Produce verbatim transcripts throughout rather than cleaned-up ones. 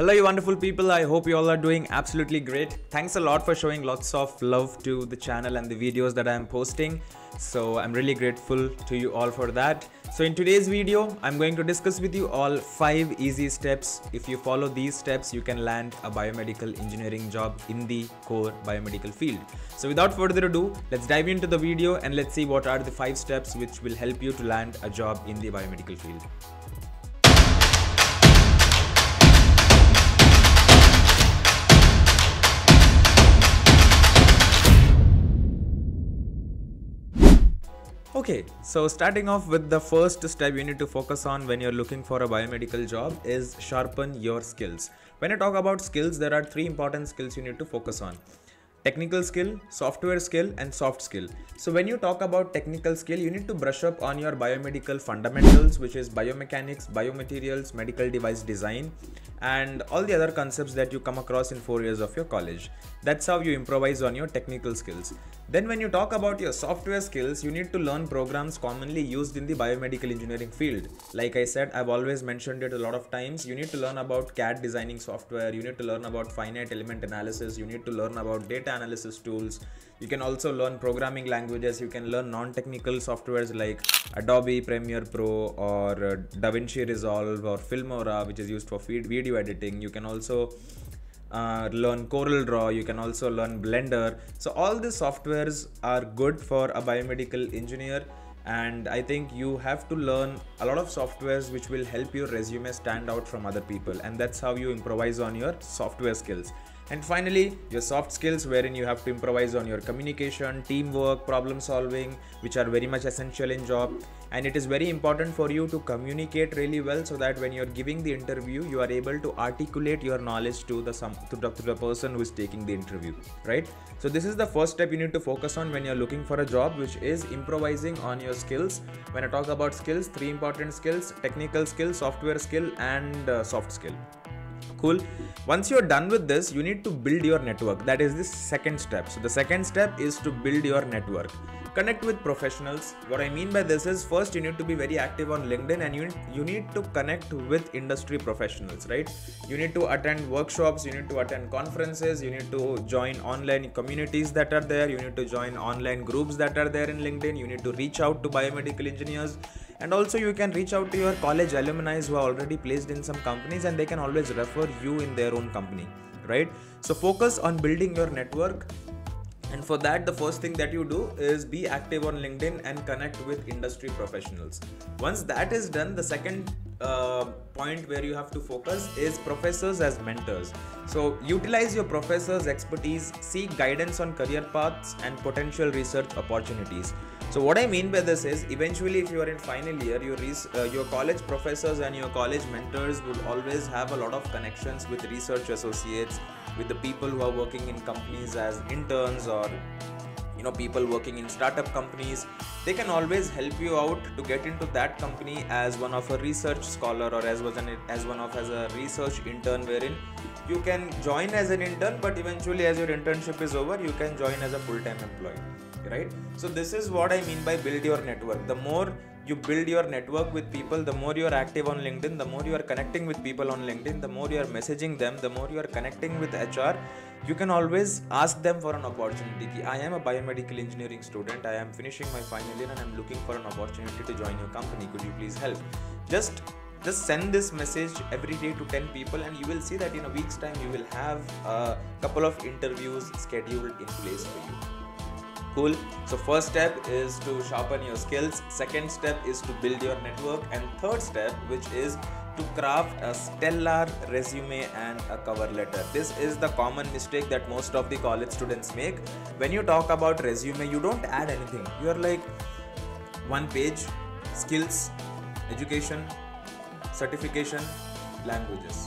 Hello you wonderful people, I hope you all are doing absolutely great. Thanks a lot for showing lots of love to the channel and the videos that I am posting. So I'm really grateful to you all for that. So in today's video, I'm going to discuss with you all five easy steps. If you follow these steps, you can land a biomedical engineering job in the core biomedical field. So without further ado, let's dive into the video and let's see what are the five steps which will help you to land a job in the biomedical field. Okay, so starting off with the first step you need to focus on when you're looking for a biomedical job is sharpen your skills. When I talk about skills, there are three important skills you need to focus on. Technical skill, software skill and soft skill. So when you talk about technical skill, you need to brush up on your biomedical fundamentals, which is biomechanics, biomaterials, medical device design and all the other concepts that you come across in four years of your college. That's how you improvise on your technical skills. Then when you talk about your software skills, you need to learn programs commonly used in the biomedical engineering field. Like I said, I've always mentioned it a lot of times. You need to learn about C A D designing software, you need to learn about finite element analysis, you need to learn about data analysis tools. You can also learn programming languages. You can learn non-technical softwares like Adobe Premiere Pro or DaVinci Resolve or Filmora, which is used for video editing. You can also uh, learn CorelDRAW. You can also learn Blender. So all these softwares are good for a biomedical engineer. And I think you have to learn a lot of softwares which will help your resume stand out from other people. And that's how you improvise on your software skills. And finally, your soft skills, wherein you have to improvise on your communication, teamwork, problem solving, which are very much essential in job. And it is very important for you to communicate really well so that when you're giving the interview, you are able to articulate your knowledge to the, to the, to the person who is taking the interview, right? So this is the first step you need to focus on when you're looking for a job, which is improvising on your skills. When I talk about skills, three important skills: technical skill, software skill, and uh, soft skill. Cool. Once you're done with this, you need to build your network. That is the second step. So the second step is to build your network. Connect with professionals. What I mean by this is, first you need to be very active on LinkedIn and you, you need to connect with industry professionals, right? You need to attend workshops, you need to attend conferences, you need to join online communities that are there, you need to join online groups that are there in LinkedIn, you need to reach out to biomedical engineers. And also you can reach out to your college alumni who are already placed in some companies and they can always refer you in their own company, right? So focus on building your network. And for that, the first thing that you do is be active on LinkedIn and connect with industry professionals. Once that is done, the second uh, point where you have to focus is professors as mentors. So utilize your professors' expertise, seek guidance on career paths and potential research opportunities. So what I mean by this is, eventually if you are in final year, your, uh, your college professors and your college mentors would always have a lot of connections with research associates, with the people who are working in companies as interns or you know people working in startup companies. They can always help you out to get into that company as one of a research scholar or as, was an, as one of as a research intern, wherein you can join as an intern, but eventually as your internship is over, you can join as a full-time employee. Right? So this is what I mean by build your network. The more you build your network with people, the more you are active on LinkedIn, the more you are connecting with people on LinkedIn, the more you are messaging them, the more you are connecting with H R, you can always ask them for an opportunity. I am a biomedical engineering student, I am finishing my final year and I am looking for an opportunity to join your company. Could you please help? Just Just send this message every day to ten people and you will see that in a week's time you will have a couple of interviews scheduled in place for you. Cool. So first step is to sharpen your skills. Second step is to build your network. And third step, which is to craft a stellar resume and a cover letter. This is the common mistake that most of the college students make. When you talk about resume, you don't add anything. You're like one page, skills, education, certification, languages.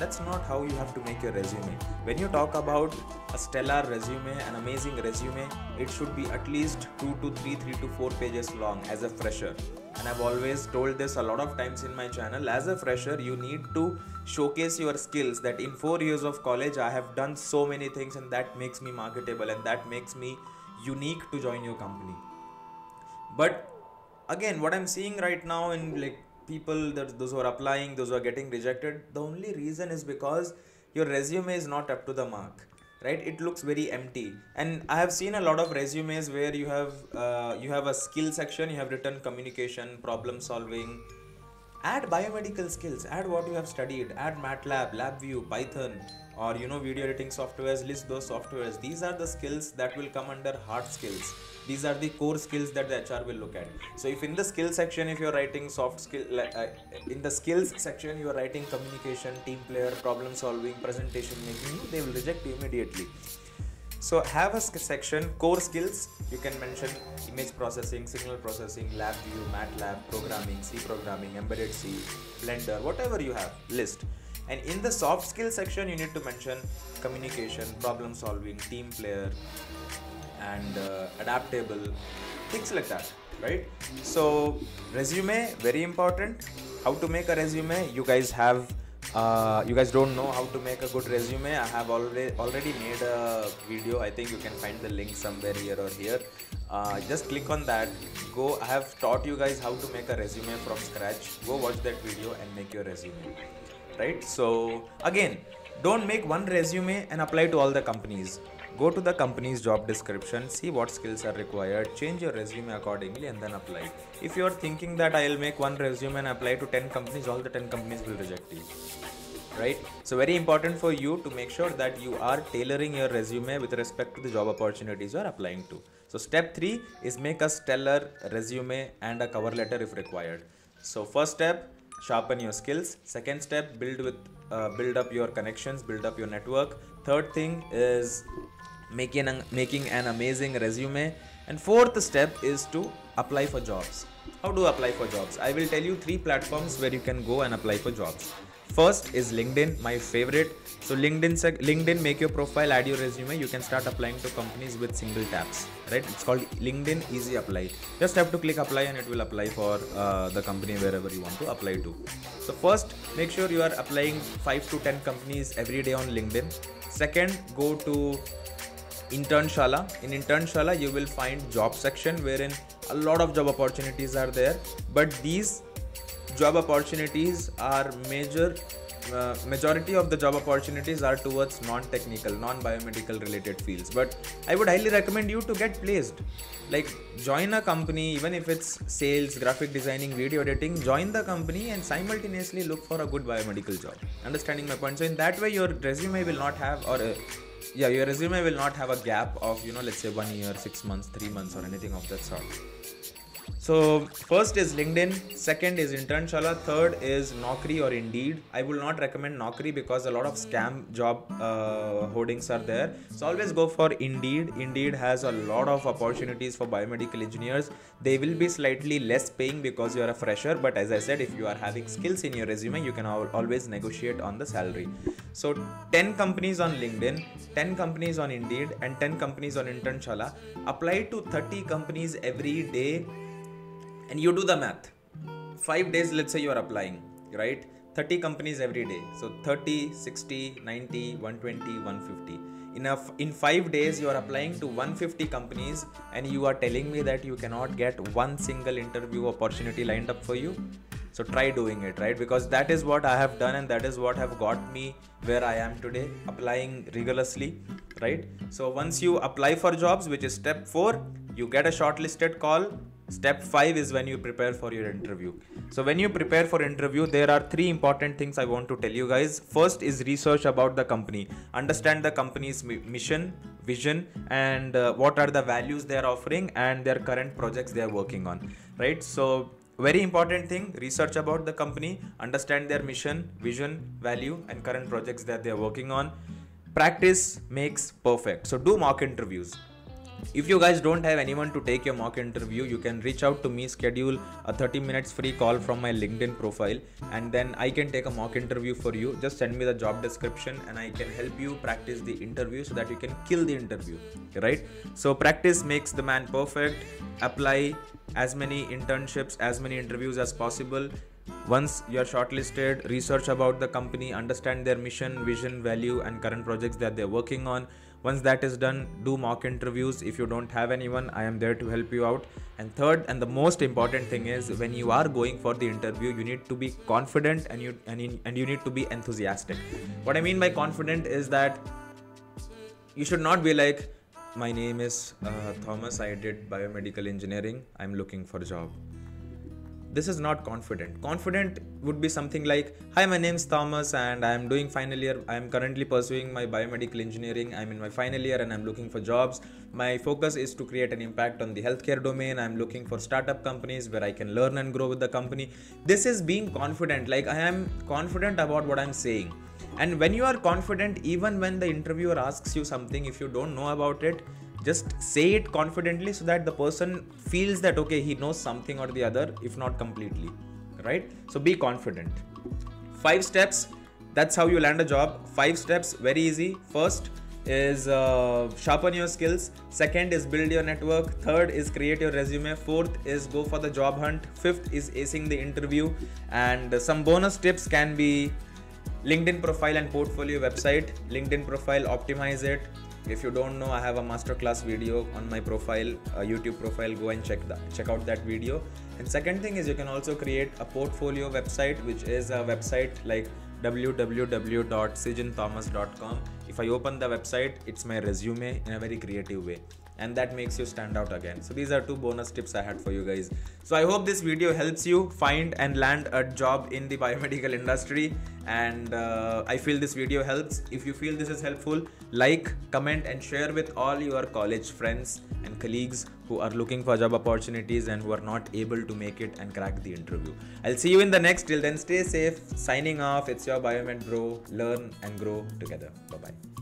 That's not how you have to make your resume. When you talk about a stellar resume, an amazing resume, it should be at least two to three, three to four pages long as a fresher. And I've always told this a lot of times in my channel. As a fresher, you need to showcase your skills that in four years of college, I have done so many things and that makes me marketable and that makes me unique to join your company. But again, what I'm seeing right now in like people, that those who are applying, those who are getting rejected, the only reason is because your resume is not up to the mark, right? It looks very empty. And I have seen a lot of resumes where you have uh, you have a skill section, you have written communication, problem solving. Add biomedical skills, add what you have studied, add MATLAB, LabVIEW, Python, or you know, video editing softwares, list those softwares. These are the skills that will come under hard skills. These are the core skills that the H R will look at. So if in the skill section, if you're writing soft skill, uh, in the skills section, you're writing communication, team player, problem solving, presentation making, they will reject you immediately. So have a section, core skills, you can mention image processing, signal processing, LabVIEW, MATLAB, programming, C programming, Embedded C, Blender, whatever you have, list. And in the soft skill section, you need to mention communication, problem solving, team player, and uh, adaptable, things like that, right? So resume, very important. How to make a resume, you guys have Uh, you guys don't know how to make a good resume. I have already already made a video. I think you can find the link somewhere here or here. Uh, just click on that. Go. I have taught you guys how to make a resume from scratch. Go watch that video and make your resume. Right? So again, don't make one resume and apply to all the companies. Go to the company's job description, see what skills are required, change your resume accordingly and then apply. If you are thinking that I'll make one resume and apply to ten companies, all the ten companies will reject you, right? So very important for you to make sure that you are tailoring your resume with respect to the job opportunities you are applying to. So step three is make a stellar resume and a cover letter if required. So first step, sharpen your skills. Second step, build with uh, build up your connections, build up your network. Third thing is Making an, making an amazing resume. And fourth step is to apply for jobs. How to apply for jobs? I will tell you three platforms where you can go and apply for jobs. First is LinkedIn, my favorite. So LinkedIn, LinkedIn, make your profile, add your resume. You can start applying to companies with single taps, right? It's called LinkedIn Easy Apply. Just have to click apply and it will apply for uh, the company wherever you want to apply to. So first, make sure you are applying five to ten companies every day on LinkedIn. Second, go to Internshala. In Internshala, you will find job section wherein a lot of job opportunities are there, but these job opportunities are major, uh, majority of the job opportunities are towards non-technical, non-biomedical related fields. But I would highly recommend you to get placed, like join a company, even if it's sales, graphic designing, video editing, join the company and simultaneously look for a good biomedical job. Understanding my point? So in that way, your resume will not have, or uh, yeah, your resume will not have a gap of, you know, let's say one year, six months, three months or anything of that sort. So first is LinkedIn, second is Internshala, third is Naukri or Indeed. I will not recommend Naukri because a lot of scam job uh, hoardings are there. So always go for Indeed. Indeed has a lot of opportunities for biomedical engineers. They will be slightly less paying because you are a fresher. But as I said, if you are having skills in your resume, you can always negotiate on the salary. So ten companies on LinkedIn, ten companies on Indeed and ten companies on Internshala. Apply to thirty companies every day. And you do the math, five days, let's say you are applying, right? thirty companies every day. So thirty, sixty, ninety, one twenty, one fifty. In, a, in five days, you are applying to one hundred fifty companies and you are telling me that you cannot get one single interview opportunity lined up for you. So try doing it, right? Because that is what I have done and that is what have got me where I am today, applying rigorously, right? So once you apply for jobs, which is step four, you get a shortlisted call. Step five is when you prepare for your interview. So when you prepare for interview, there are three important things I want to tell you guys. First is research about the company. Understand the company's mission, vision, and uh, what are the values they are offering and their current projects they are working on, right? So very important thing, research about the company, understand their mission, vision, value, and current projects that they are working on. Practice makes perfect. So do mock interviews. If you guys don't have anyone to take your mock interview, you can reach out to me, schedule a thirty minutes free call from my LinkedIn profile, and then I can take a mock interview for you. Just send me the job description and I can help you practice the interview so that you can kill the interview, right? So practice makes the man perfect. Apply as many internships, as many interviews as possible. Once you are shortlisted, research about the company, understand their mission, vision, value, and current projects that they're working on. Once that is done, do mock interviews. If you don't have anyone, I am there to help you out. And third, and the most important thing is, when you are going for the interview, you need to be confident and you and you, and you need to be enthusiastic. What I mean by confident is that you should not be like, my name is uh, Thomas, I did biomedical engineering, I'm looking for a job. This is not confident. Confident would be something like, hi, my name is Thomas and I am doing final year. I am currently pursuing my biomedical engineering. I am in my final year and I am looking for jobs. My focus is to create an impact on the healthcare domain. I am looking for startup companies where I can learn and grow with the company. This is being confident. Like, I am confident about what I am saying. And when you are confident, even when the interviewer asks you something, if you don't know about it, just say it confidently so that the person feels that, okay, he knows something or the other, if not completely, right? So be confident. Five steps. That's how you land a job. Five steps. Very easy. First is uh, sharpen your skills. Second is build your network. Third is create your resume. Fourth is go for the job hunt. Fifth is acing the interview. And some bonus tips can be LinkedIn profile and portfolio website. LinkedIn profile, optimize it. If you don't know, I have a masterclass video on my profile, a YouTube profile. Go and check that, check out that video. And second thing is, you can also create a portfolio website, which is a website like w w w dot sijinthomas dot com. If I open the website, it's my resume in a very creative way. And that makes you stand out again. So these are two bonus tips I had for you guys. So I hope this video helps you find and land a job in the biomedical industry. And uh, I feel this video helps. If you feel this is helpful, like, comment and share with all your college friends and colleagues who are looking for job opportunities and who are not able to make it and crack the interview. I'll see you in the next. Till then, stay safe. Signing off. It's your Biomed Bro. Learn and grow together. Bye-bye.